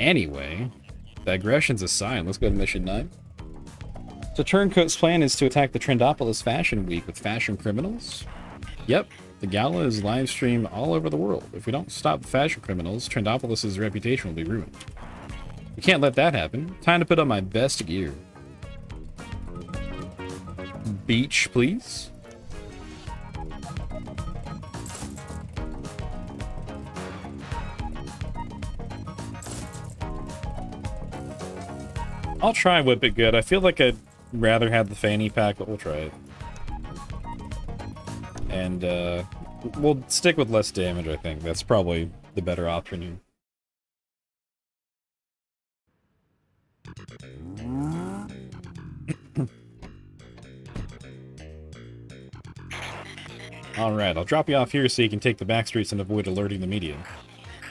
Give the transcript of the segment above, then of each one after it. Anyway, digressions aside, let's go to mission 9. So Turncoat's plan is to attack the Trendopolis Fashion Week with fashion criminals? Yep, the gala is live streamed all over the world. If we don't stop the fashion criminals, Trendopolis' reputation will be ruined. We can't let that happen. Time to put on my best gear. Beach, please. I'll try Whip It Good. I feel like I'd rather have the fanny pack, but we'll try it. And we'll stick with less damage, I think. That's probably the better option here. Alright, I'll drop you off here so you can take the back streets and avoid alerting the media.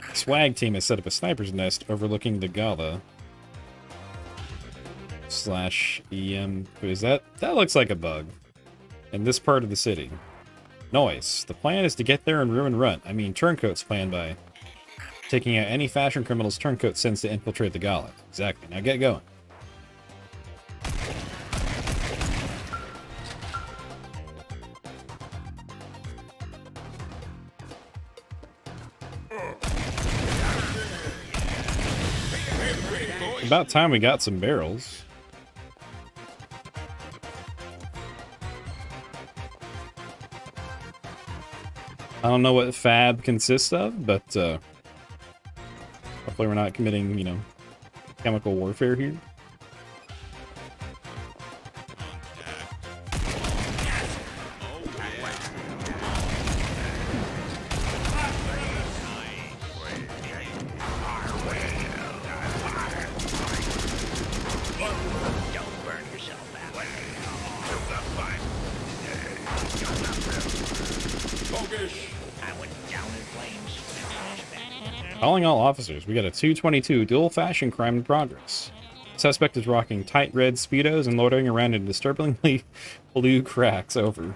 The Swag Team has set up a sniper's nest overlooking the gala. /EM. Is that looks like a bug. In this part of the city. Noise. The plan is to get there and ruin Runt. I mean, Turncoat's plan by taking out any fashion criminals Turncoat sends to infiltrate the gala. Exactly. Now get going. About time we got some barrels. I don't know what fab consists of, but hopefully we're not committing, you know, chemical warfare here. Calling all officers, we got a 222 dual fashion crime in progress. Suspect is rocking tight red Speedos and loitering around in disturbingly blue cracks over.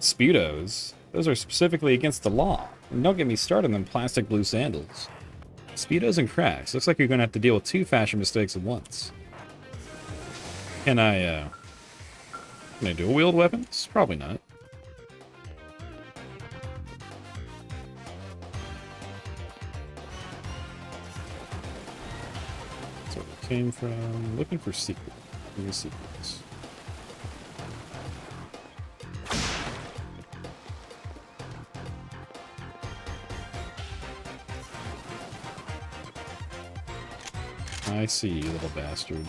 Speedos? Those are specifically against the law. And don't get me started on them plastic blue sandals. Speedos and cracks. Looks like you're going to have to deal with 2 fashion mistakes at once. Can I dual wield weapons? Probably not. Came from looking for secrets. Looking for secrets. I see you, little bastard.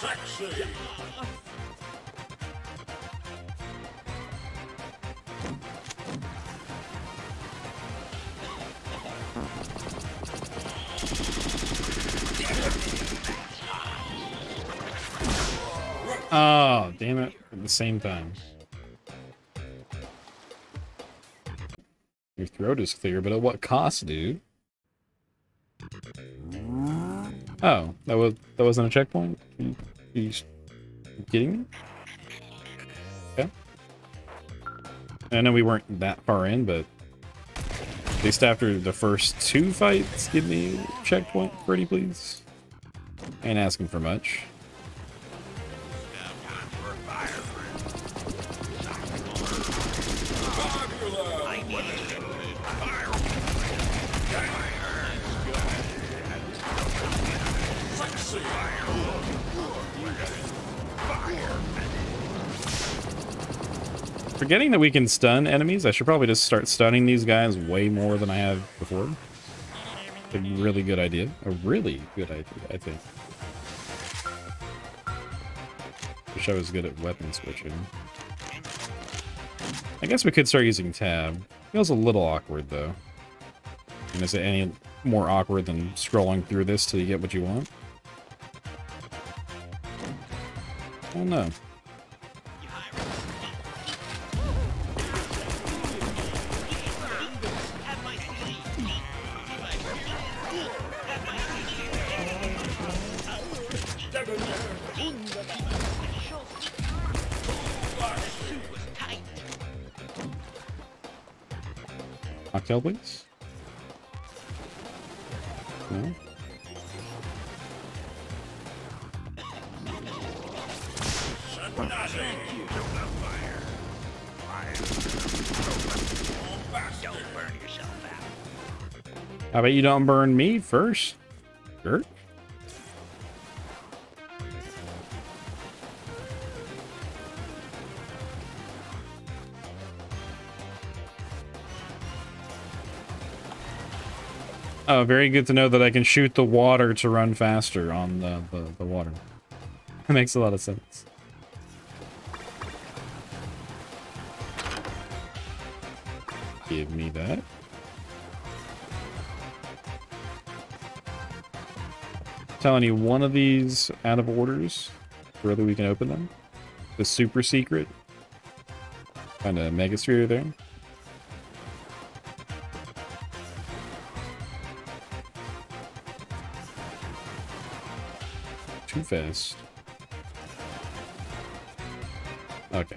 Sexy. Oh, damn it. At the same time. Your throat is clear, but at what cost, dude? Oh, that wasn't a checkpoint? Are you kidding me? Okay. I know we weren't that far in, but at least after the first 2 fights, give me a checkpoint, pretty please. Ain't asking for much. Forgetting that we can stun enemies, I should probably just start stunning these guys way more than I have before. A really good idea. A really good idea, I think. Wish I was good at weapon switching. I guess we could start using tab. Feels a little awkward, though. And is it any more awkward than scrolling through this till you get what you want? I don't know. Cocktail wings? No. I bet you don't burn me first, jerk. Oh, very good to know that I can shoot the water to run faster on the water. That makes a lot of sense. Give me that. Telling you, one of these out of orders, whether we can open them, the super secret kind of mega sphere there. Too fast. Okay,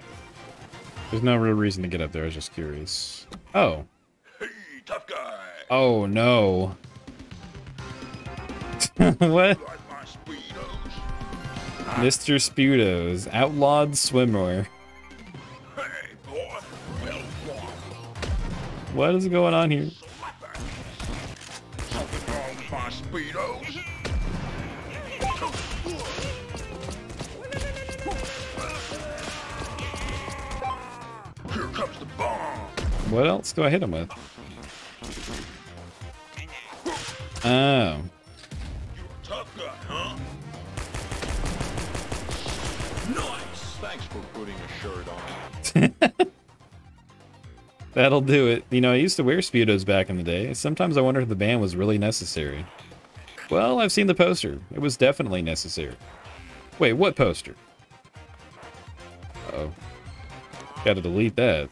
there's no real reason to get up there. I was just curious. Oh, hey, tough guy. Oh no. What? Mr. Speedos, outlawed swimwear. Hey, boy. Well, what is going on here? Here comes the bomb. What else do I hit him with? Oh. That'll do it. You know, I used to wear Speedos back in the day. Sometimes I wonder if the ban was really necessary. Well, I've seen the poster. It was definitely necessary. Wait, what poster? Uh-oh. Gotta delete that.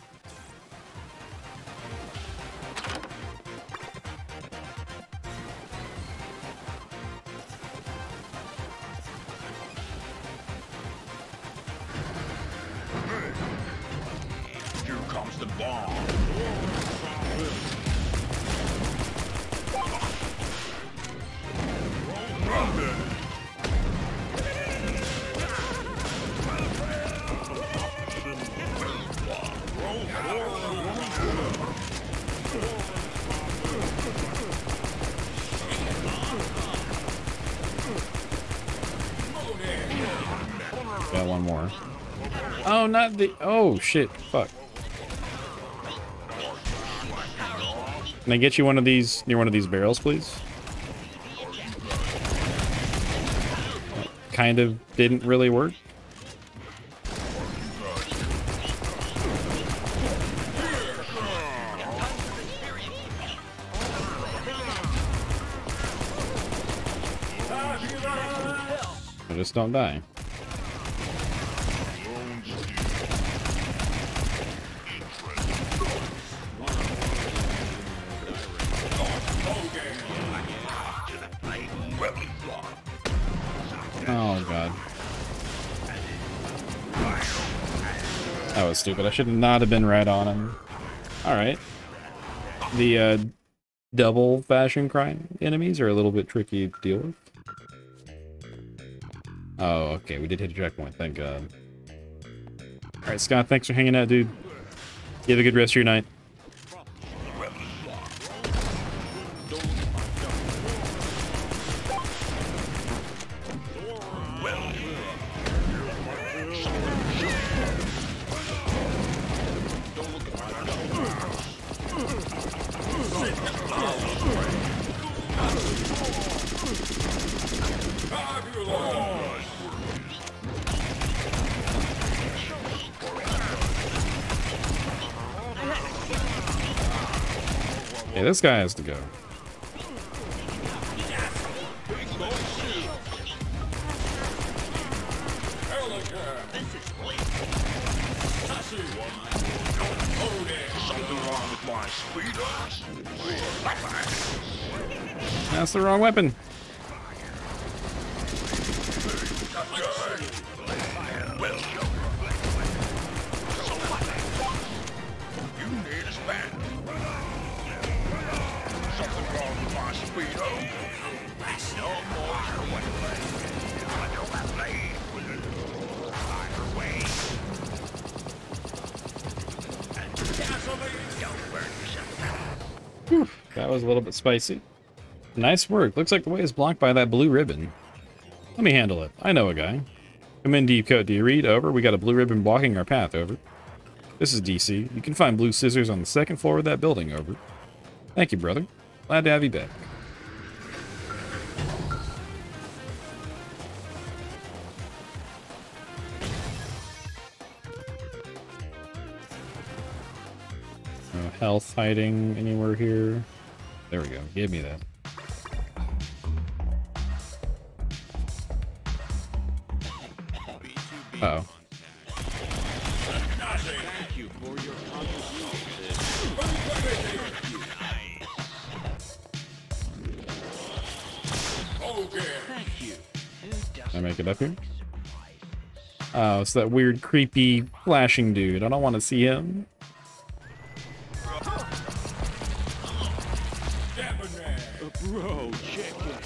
Oh shit, fuck. Can I get you one of these near one of these barrels, please? That kind of didn't really work. I just don't die. Stupid. I should not have been right on him. Alright. The double fashion crime enemies are a little bit tricky to deal with. Oh, okay. We did hit a checkpoint. Thank God. Alright, Scott. Thanks for hanging out, dude. You have a good rest of your night. This guy has to go. That's the wrong weapon. That was a little bit spicy. Nice work. Looks like the way is blocked by that blue ribbon. Let me handle it. I know a guy. Come in, D code. Do you read? Over. We got a blue ribbon blocking our path. Over. This is DC. You can find blue scissors on the second floor of that building. Over. Thank you, brother. Glad to have you back. No health hiding anywhere here. There we go. Give me that. Uh-oh. Can I make it up here? Oh, it's that weird, creepy, flashing dude. I don't want to see him. Bro, check it.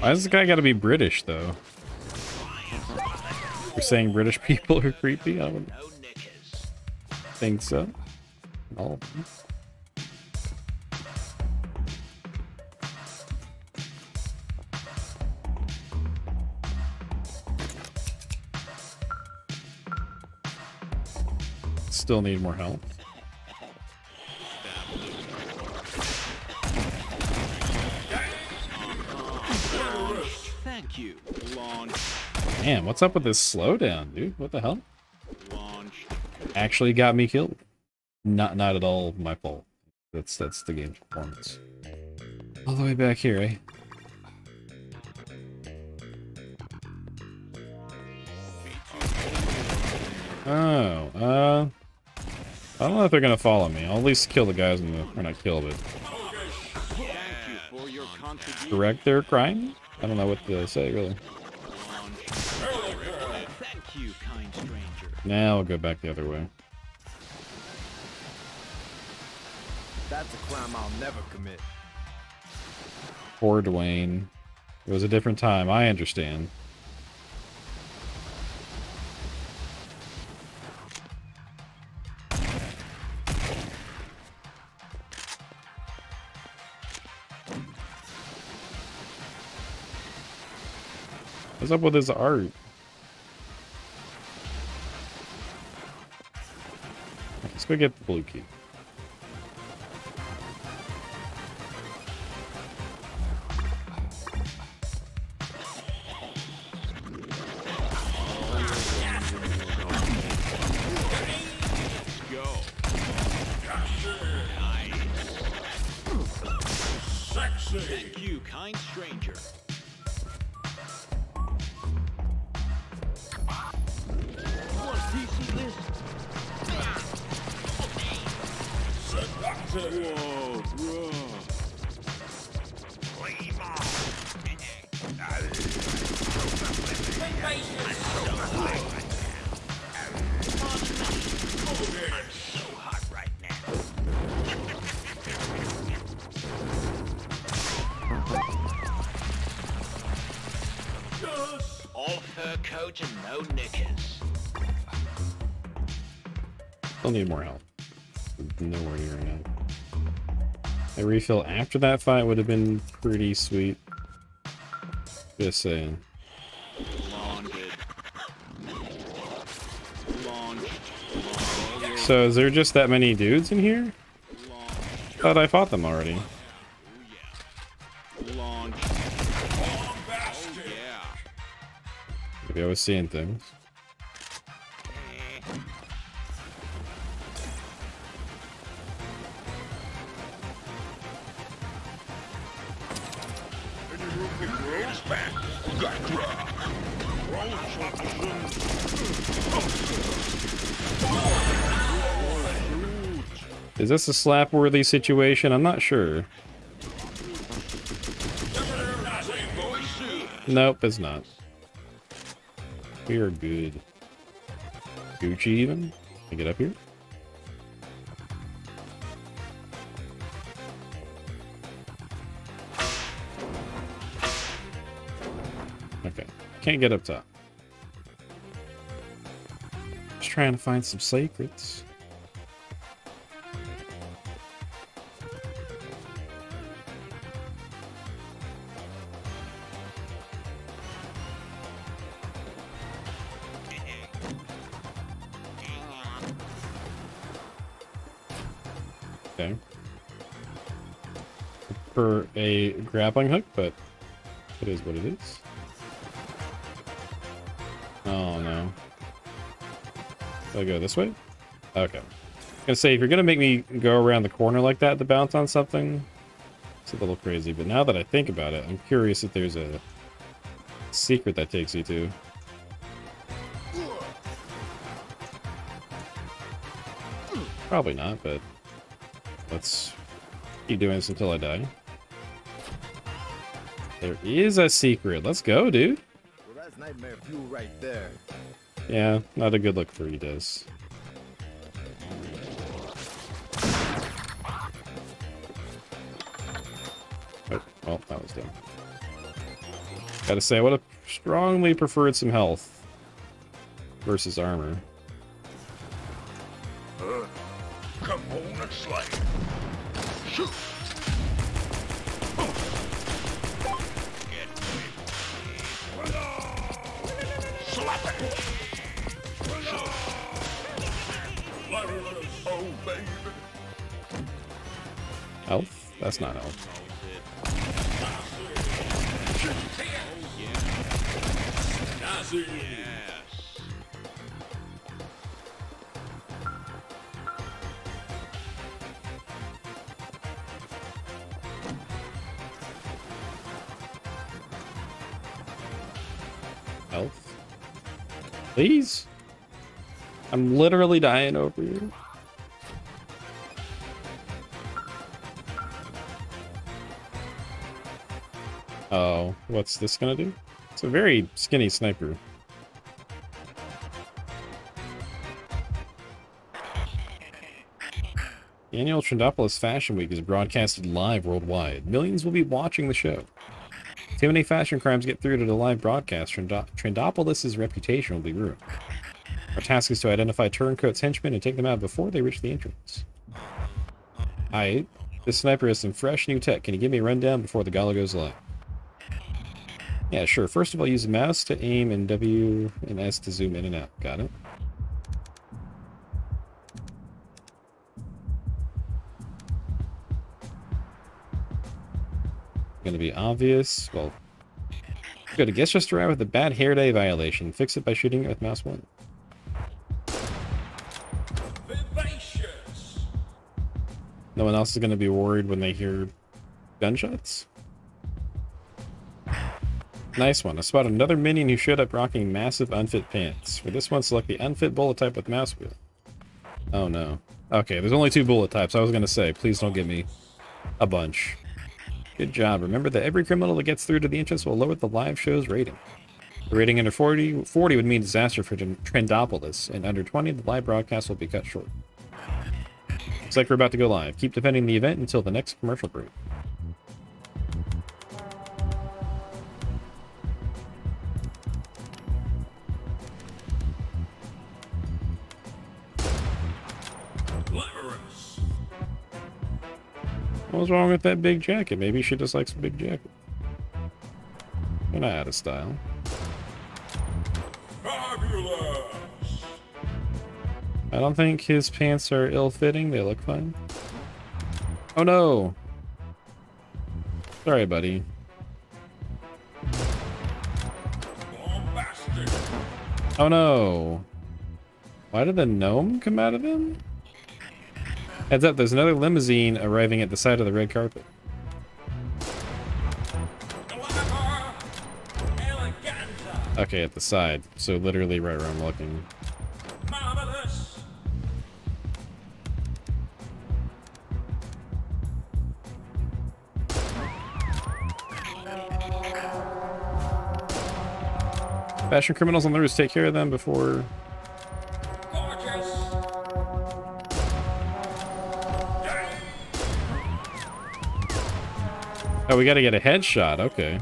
Why does this guy gotta be British, though? We're saying British people are creepy? I wouldn't think so. All of them. Still need more help. Thank you. Man, what's up with this slowdown, dude? What the hell? Actually got me killed. Not at all my fault. That's the game's performance. All the way back here, eh? Oh, I don't know if they're gonna follow me. I'll at least kill the guys in the, or not kill, but correct their crime? I don't know what to say, really. Thank you, kind stranger. Now I'll go back the other way. That's a crime I'll never commit. Poor Dwayne. It was a different time, I understand. What's up with his art? Let's go get the blue key. Thank you, kind stranger. Whoa, bro. I'm so hot right now. All fur coat and no knickers. I'll need more help. Nowhere near enough. A refill after that fight would have been pretty sweet. Just saying. So is there just that many dudes in here? Thought I fought them already. Maybe I was seeing things. Is this a slap-worthy situation? I'm not sure. Nope, it's not. We are good. Gucci even? Can I get up here? Okay. Can't get up top. Just trying to find some secrets. For a grappling hook, but it is what it is. Oh no. Did I go this way? Okay. I was gonna say, if you're gonna make me go around the corner like that to bounce on something, it's a little crazy, but now that I think about it, I'm curious if there's a secret that takes you to. Probably not, but let's keep doing this until I die. There is a secret. Let's go, dude. Well, that's nightmare fuel right there. Yeah, not a good look for you, Diz. Oh, well, that was dumb. Gotta say, I would have strongly preferred some health versus armor. Come on and slide. Shoot. Health? That's not health. Health? Please? I'm literally dying over you. Oh, what's this gonna do? It's a very skinny sniper. The annual Trendopolis Fashion Week is broadcasted live worldwide. Millions will be watching the show. If too many fashion crimes get through to the live broadcast, Trendopolis' reputation will be ruined. Our task is to identify Turncoat's henchmen and take them out before they reach the entrance. Alright, this sniper has some fresh new tech. Can you give me a rundown before the gala goes live? Yeah, sure. First of all, use the mouse to aim and W and S to zoom in and out. Got it. Gonna be obvious. Well, good. I guess just arrived with a bad hair day violation. Fix it by shooting it with mouse 1. Vivacious. No one else is gonna be worried when they hear gunshots. Nice one. I spotted another minion who showed up rocking massive unfit pants. For this one, select the unfit bullet type with mouse wheel. Oh no. Okay, there's only 2 bullet types. I was gonna say, please don't give me a bunch. Good job. Remember that every criminal that gets through to the entrance will lower the live show's rating. The rating under 40 would mean disaster for Trendopolis, and under 20, the live broadcast will be cut short. Looks like we're about to go live. Keep defending the event until the next commercial break. What's wrong with that big jacket? Maybe she just likes a big jacket. They're not out of style. Fabulous. I don't think his pants are ill-fitting. They look fine. Oh no! Sorry, buddy. Oh no! Why did the gnome come out of him? Heads up, there's another limousine arriving at the side of the red carpet. Okay, at the side. So literally right where I'm looking. Marvelous. Fashion criminals on the roofs, take care of them before... Oh, we gotta get a headshot, okay.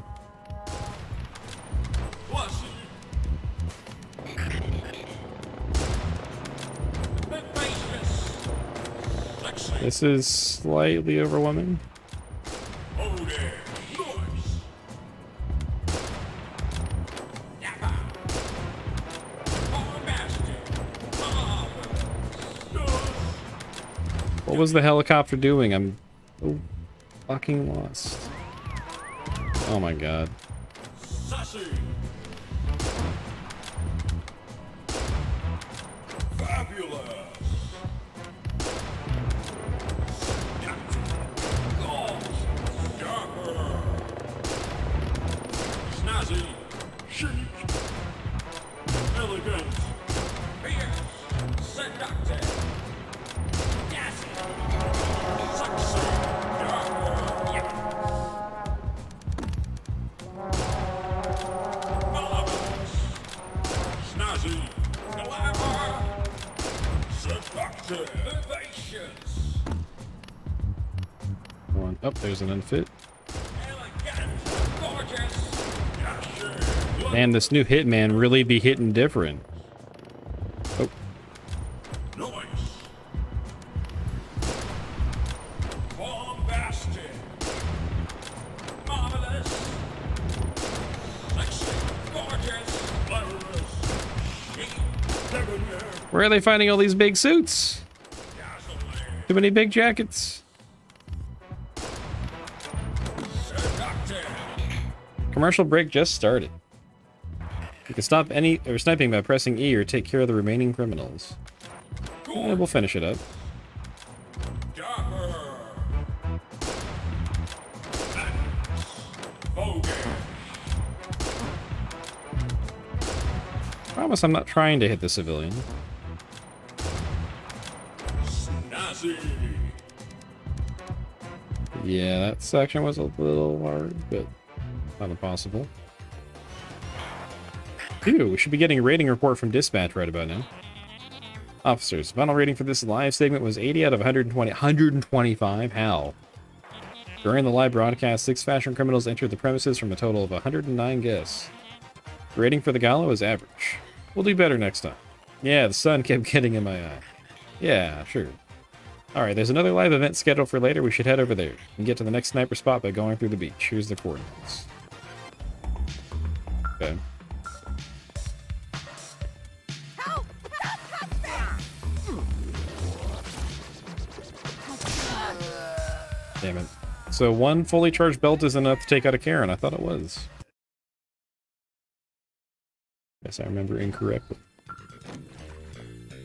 This is slightly overwhelming. What was the helicopter doing? I'm so fucking lost. Oh my god. There's an unfit. Man, this new hitman really be hitting different. Oh. Where are they finding all these big suits? Too many big jackets. Commercial break just started. You can stop any or sniping by pressing E or take care of the remaining criminals. And we'll finish it up. Promise I'm not trying to hit the civilian. Yeah, that section was a little hard, but... not impossible. Ew, we should be getting a rating report from dispatch right about now. Officers, final rating for this live segment was 80 out of 120. 125? How? During the live broadcast, 6 fashion criminals entered the premises from a total of 109 guests. The rating for the gala was average. We'll do better next time. Yeah, the sun kept getting in my eye. Yeah, sure. Alright, there's another live event scheduled for later. We should head over there and get to the next sniper spot by going through the beach. Here's the coordinates. Okay. Help! Damn it. So one fully charged belt is enough to take out a Karen. I thought it was. Guess I remember incorrectly.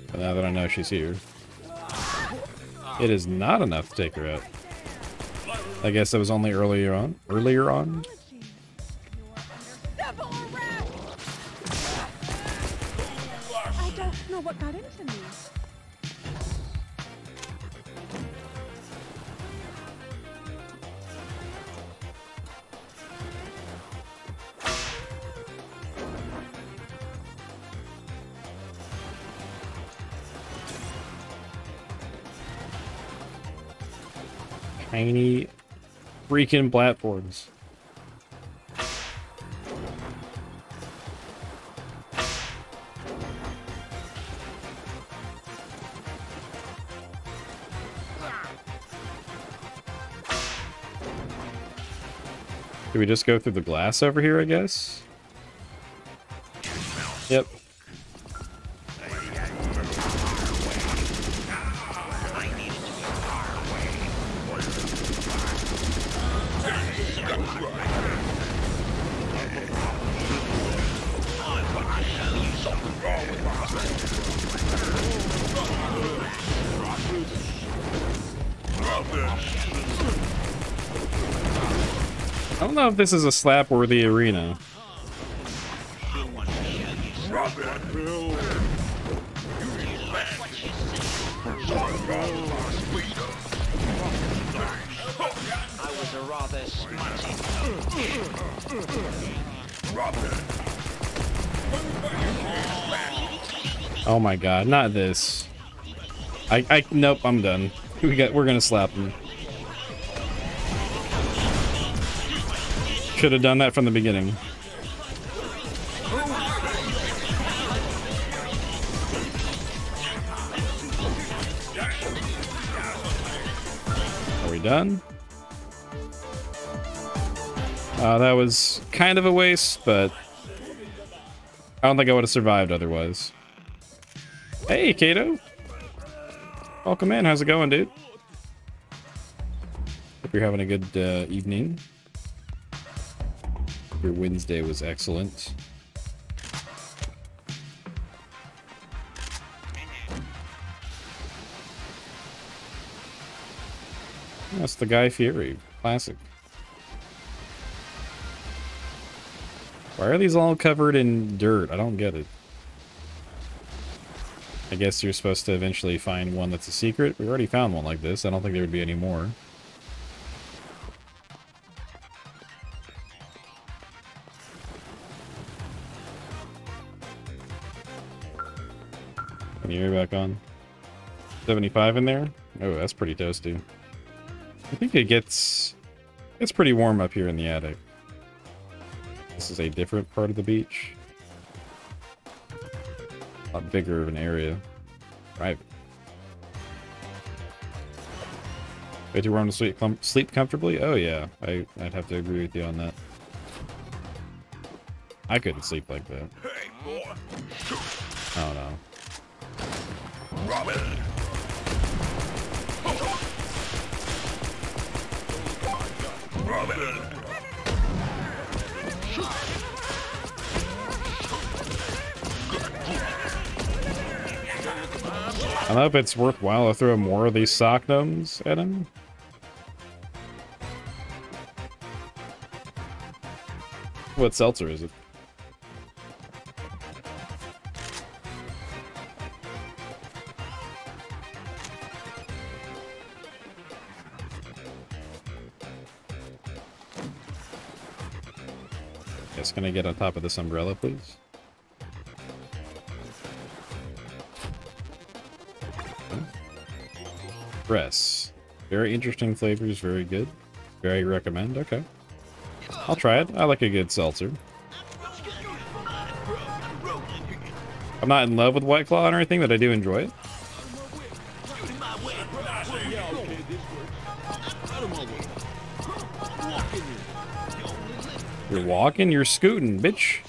But now that I know she's here. It is not enough to take her out. I guess that was only earlier on. Earlier on? What got into me? Tiny freaking platforms. We just go through the glass over here, I guess. Yep. I don't know if this is a slap-worthy arena. Oh my god, not this. Nope, I'm done. We're gonna slap him. Should have done that from the beginning. Are we done? That was kind of a waste, but I don't think I would have survived otherwise. Hey, Kato! Welcome in, how's it going, dude? Hope you're having a good evening. Your Wednesday was excellent. That's the Guy Fieri, classic. Why are these all covered in dirt? I don't get it. I guess you're supposed to eventually find one that's a secret. We already found one like this. I don't think there would be any more. Can you hear back on? 75 in there? Oh, that's pretty toasty. I think it gets... It's pretty warm up here in the attic. This is a different part of the beach. A lot bigger of an area. Right. Way too warm to sleep comfortably? Oh yeah, I'd have to agree with you on that. I couldn't sleep like that. Oh no. Robin. Robin. I don't know if it's worthwhile to throw more of these sock gnomes at him. What seltzer is it? Just gonna get on top of this umbrella, please. Press. Very interesting flavors, very good. Very recommend, okay. I'll try it. I like a good seltzer. I'm not in love with White Claw or anything, but I do enjoy it. You're walking, you're scooting, bitch.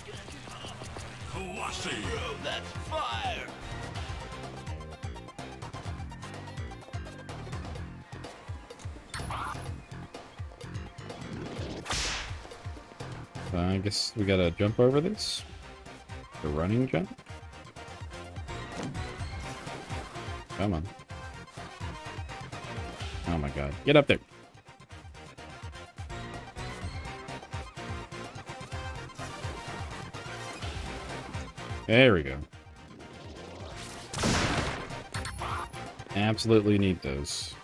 I guess we gotta jump over this. The running jump. Come on. Oh my god. Get up there. There we go. Absolutely need those.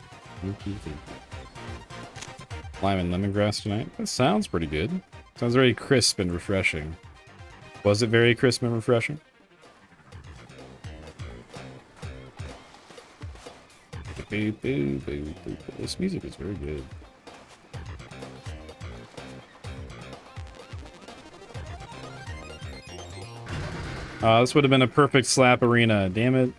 Lime and lemongrass tonight. That sounds pretty good. Sounds very crisp and refreshing. Was it very crisp and refreshing? Boo, boo, boo, boo, boo. This music is very good. This would have been a perfect slap arena. Damn it.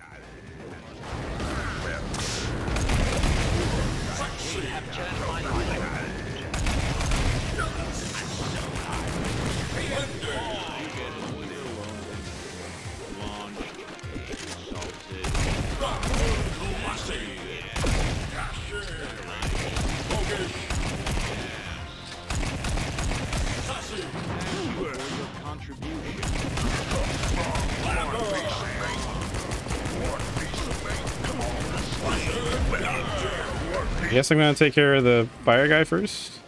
I guess I'm gonna take care of the fire guy first.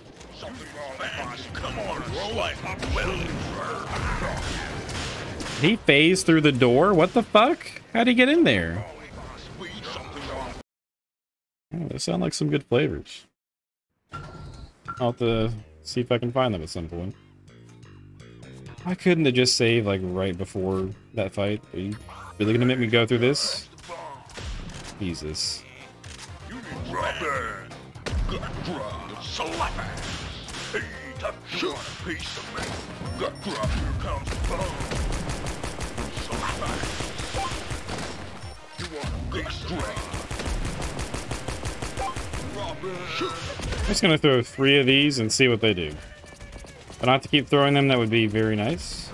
Did he phase through the door? What the fuck? How'd he get in there? Oh, those sound like some good flavors. I'll have to see if I can find them at some point. I couldn't have just saved like right before that fight. Are you really gonna make me go through this? Jesus. I'm just gonna throw three of these and see what they do. I don't have to keep throwing them, that would be very nice.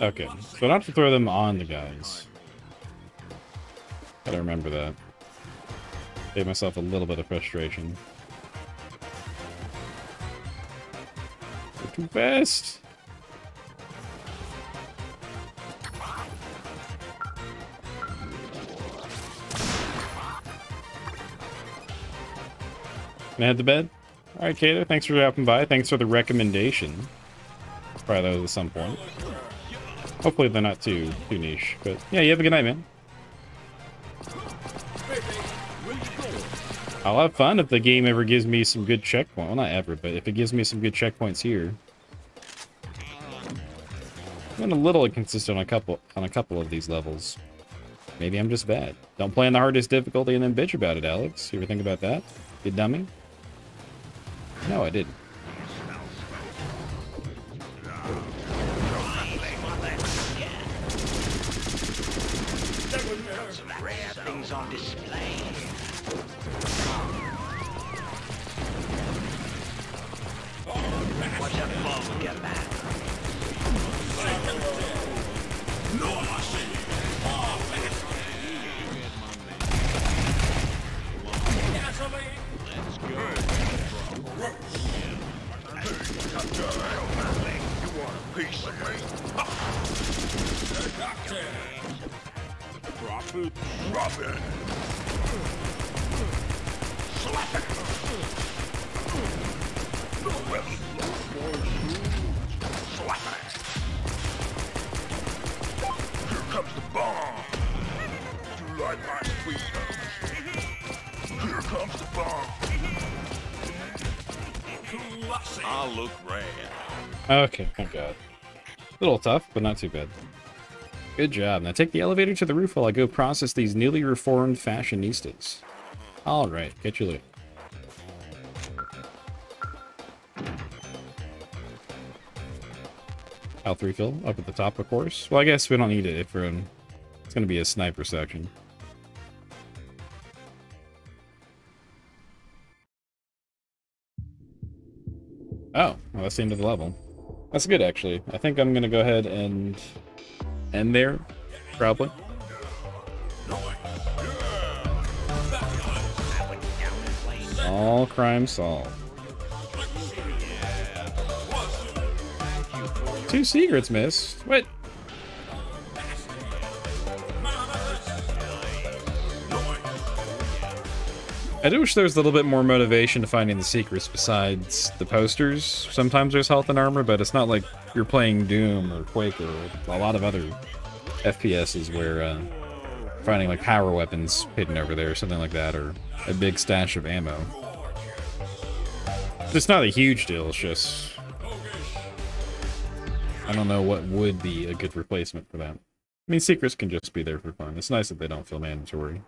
Okay, so I don't have to throw them on the guys. Gotta remember that. Gave myself a little bit of frustration. They're too fast! Can I head to bed? Alright, Kato, thanks for dropping by. Thanks for the recommendation. Let's try those at some point. Hopefully they're not too niche. But yeah, you have a good night, man. I'll have fun if the game ever gives me some good checkpoints. Well, not ever, but if it gives me some good checkpoints here. I've been a little inconsistent on a couple of these levels. Maybe I'm just bad. Don't play on the hardest difficulty and then bitch about it, Alex. You ever think about that? You dummy? No, I didn't. Okay, thank God. A little tough, but not too bad. Good job. Now take the elevator to the roof while I go process these newly reformed fashionistas. Alright, get your loot. L3 fill up at the top, of course. Well, I guess we don't need it if we're in... It's gonna be a sniper section. Oh, well, that's the end of the level. That's good, actually. I think I'm gonna go ahead and end there, probably. All crime solved. 2 secrets missed. What? I do wish there was a little bit more motivation to finding the secrets besides the posters. Sometimes there's health and armor, but it's not like you're playing Doom or Quake or a lot of other FPSs where finding like power weapons hidden over there or something like that, or a big stash of ammo. It's not a huge deal, it's just... I don't know what would be a good replacement for that. I mean, secrets can just be there for fun. It's nice that they don't feel mandatory.